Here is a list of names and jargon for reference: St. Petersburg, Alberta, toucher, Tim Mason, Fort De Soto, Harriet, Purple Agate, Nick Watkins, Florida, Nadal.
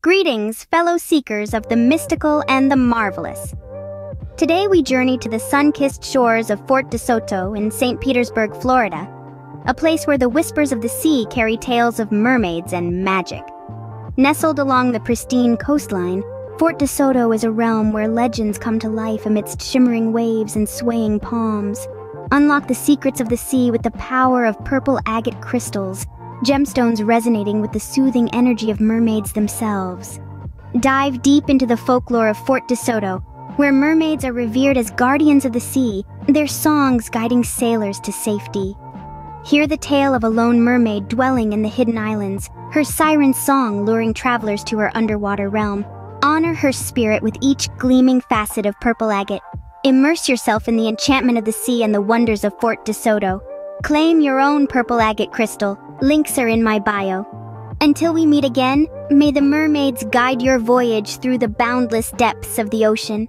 Greetings, fellow seekers of the mystical and the marvelous. Today we journey to the sun-kissed shores of Fort De Soto in St. Petersburg, Florida, a place where the whispers of the sea carry tales of mermaids and magic. Nestled along the pristine coastline, Fort De Soto is a realm where legends come to life amidst shimmering waves and swaying palms. Unlock the secrets of the sea with the power of purple agate crystals, gemstones resonating with the soothing energy of mermaids themselves. Dive deep into the folklore of Fort De Soto, where mermaids are revered as guardians of the sea, their songs guiding sailors to safety. Hear the tale of a lone mermaid dwelling in the hidden islands, her siren song luring travelers to her underwater realm. Honor her spirit with each gleaming facet of purple agate. Immerse yourself in the enchantment of the sea and the wonders of Fort De Soto. Claim your own purple agate crystal. Links are in my bio. Until we meet again, may the mermaids guide your voyage through the boundless depths of the ocean.